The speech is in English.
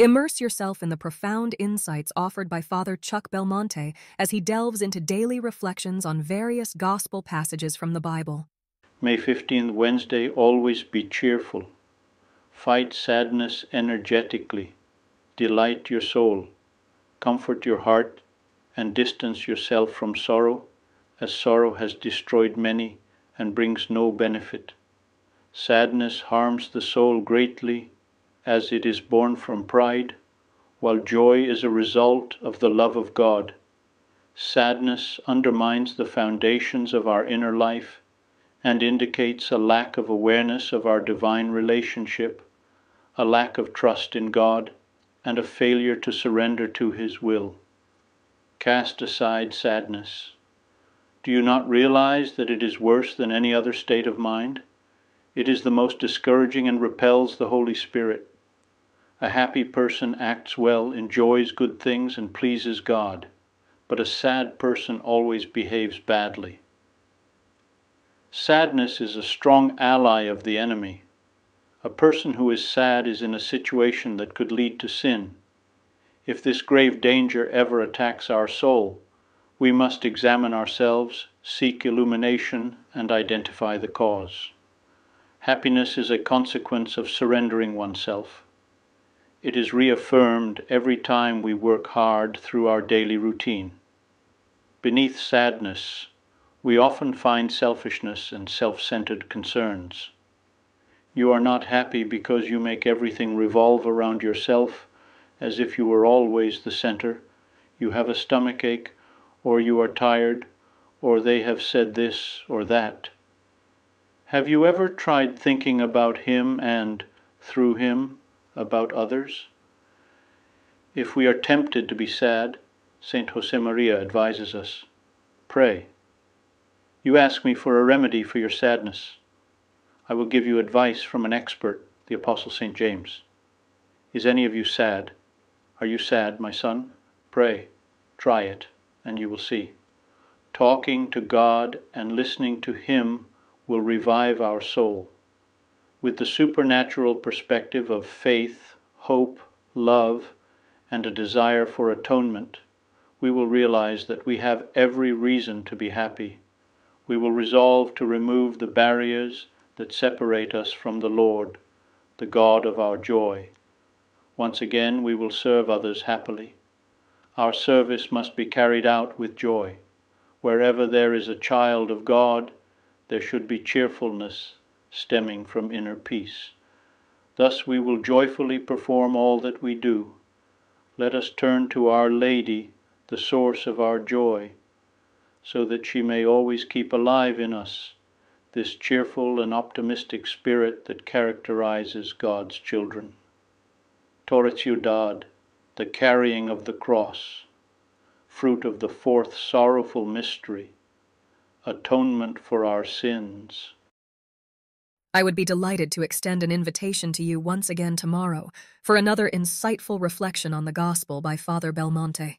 Immerse yourself in the profound insights offered by Father Chuck Belmonte as he delves into daily reflections on various gospel passages from the Bible. May 15th, Wednesday, always be cheerful. Fight sadness energetically. Delight your soul. Comfort your heart and distance yourself from sorrow, as sorrow has destroyed many and brings no benefit. Sadness harms the soul greatly, as it is born from pride, while joy is a result of the love of God. Sadness undermines the foundations of our inner life and indicates a lack of awareness of our divine relationship, a lack of trust in God, and a failure to surrender to His will. Cast aside sadness. Do you not realize that it is worse than any other state of mind? It is the most discouraging and repels the Holy Spirit. A happy person acts well, enjoys good things, and pleases God, but a sad person always behaves badly. Sadness is a strong ally of the enemy. A person who is sad is in a situation that could lead to sin. If this grave danger ever attacks our soul, we must examine ourselves, seek illumination, and identify the cause. Happiness is a consequence of surrendering oneself. It is reaffirmed every time we work hard through our daily routine. Beneath sadness, we often find selfishness and self-centered concerns. You are not happy because you make everything revolve around yourself, as if you were always the center. You have a stomachache, or you are tired, or they have said this or that. Have you ever tried thinking about him and, through him, about others? If we are tempted to be sad, St. Josemaría advises us, pray. You ask me for a remedy for your sadness. I will give you advice from an expert, the Apostle St. James. Is any of you sad? Are you sad, my son? Pray, try it, and you will see. Talking to God and listening to Him will revive our soul. With the supernatural perspective of faith, hope, love, and a desire for atonement, we will realize that we have every reason to be happy. We will resolve to remove the barriers that separate us from the Lord, the God of our joy. Once again, we will serve others happily. Our service must be carried out with joy. Wherever there is a child of God, there should be cheerfulness stemming from inner peace. Thus we will joyfully perform all that we do. Let us turn to Our Lady, the source of our joy, so that she may always keep alive in us this cheerful and optimistic spirit that characterizes God's children. Torreciudad, the carrying of the cross, fruit of the fourth sorrowful mystery, atonement for our sins. I would be delighted to extend an invitation to you once again tomorrow for another insightful reflection on the Gospel by Father Belmonte.